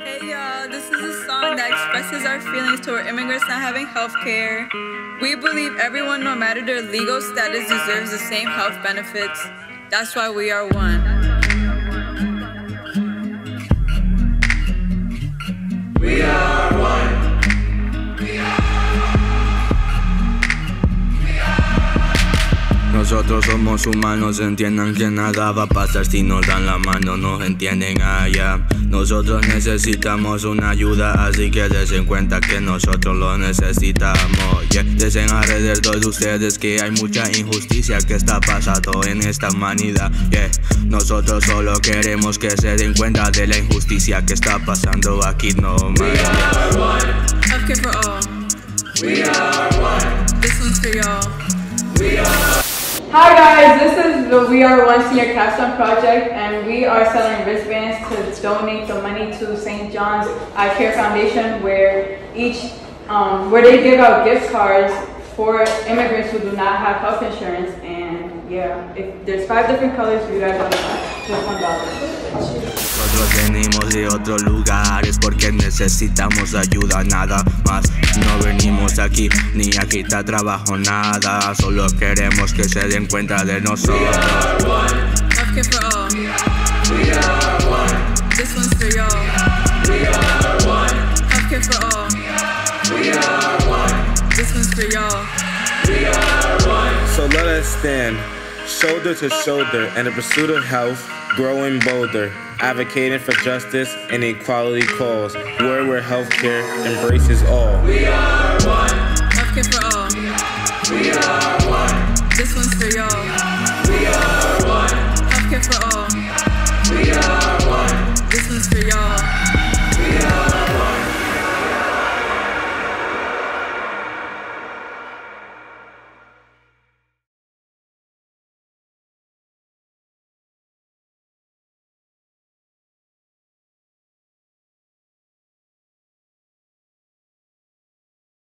Hey y'all, this is a song that expresses our feelings toward immigrants not having health care. We believe everyone, no matter their legal status, deserves the same health benefits. That's why we are one. We are one. We are one. Nosotros somos humanos, entiendan que nada va a pasar si nos dan la mano, nos entienden allá. Nosotros necesitamos una ayuda, así que desen cuenta que nosotros lo necesitamos. Yeah. Desen alrededor de ustedes que hay mucha injusticia que está pasando en esta humanidad. Yeah. Nosotros solo queremos que se den cuenta de la injusticia que está pasando aquí nomás. We are one. Healthcare for all. We are one. This one's for y'all. We are. Hi guys, this is the We Are One Senior Capstone Project, and we are selling wristbands to donate the money to St. John's ICARE Foundation, where they give out gift cards for immigrants who do not have health insurance. And yeah, there's 5 different colors for you guys on that, just $1. Nosotros venimos de otros lugares porque necesitamos ayuda, nada más. No venimos aquí ni a quitar trabajo, nada. Solo queremos que se den cuenta de nosotros. We are one. Healthcare for all. We are one. This one's for y'all. We are one. Healthcare for all. We are one. This one's for y'all. We are one. So let us stand shoulder to shoulder in the pursuit of health, growing bolder, advocating for justice and equality cause, where healthcare embraces all. We are one. Healthcare for all. We are.